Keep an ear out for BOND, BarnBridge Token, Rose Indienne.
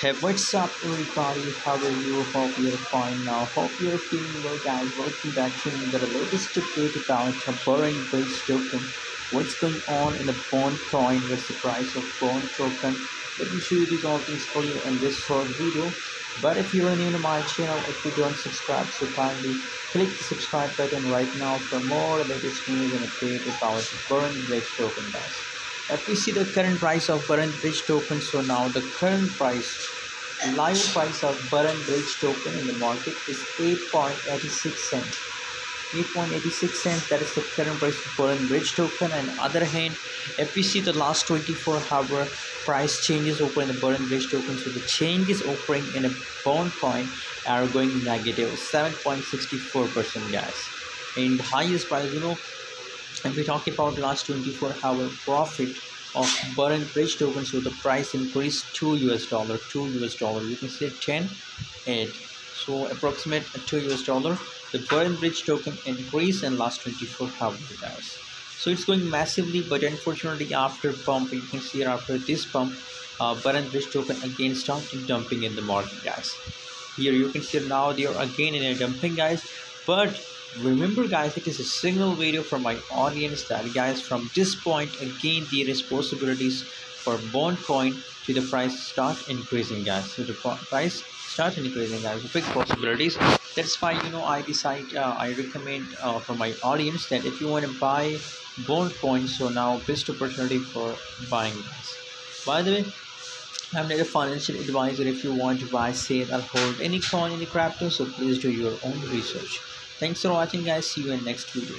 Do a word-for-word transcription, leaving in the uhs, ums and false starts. Hey, what's up everybody, how are you? Hope you're fine now, hope you're feeling well guys. Welcome back to another latest update about the BarnBridge token. What's going on in the Bond coin with the price of Bond token? Let me show you these all things for you in this short video. But if you're new to my channel, if you don't subscribe, so kindly click the subscribe button right now for more latest news and update about the BarnBridge token guys. If we see the current price of BarnBridge token, so now the current price, live price of BarnBridge token in the market is eight point eight six cents. eight point eight six cents, that is the current price of BarnBridge token. And other hand, if we see the last twenty-four hour price changes occurring in the BarnBridge token, so the changes occurring in a bond coin are going negative seven point six four percent guys. And highest price, you know, and we talked about last twenty-four hour profit of BarnBridge token, so the price increased two U S dollar, two U S dollar, you can say ten eight, so approximate two U S dollar the BarnBridge token increased in last twenty-four hours guys. So it's going massively, but unfortunately after pump, you can see after this pump, uh, BarnBridge token again started dumping in the market guys. Here you can see now they are again in a dumping guys, but remember guys, it is a single video for my audience that guys, from this point again the responsibilities for bond coin to the price start increasing guys. So the price start increasing guys, big possibilities. That's why, you know, I decide uh, I recommend uh, for my audience that if you want to buy bond coin, so now best opportunity for buying guys. By the way, I'm not a financial advisor. If you want to buy, sell or hold any coin, any crypto, so please do your own research. Thanks for watching guys, see you in next video.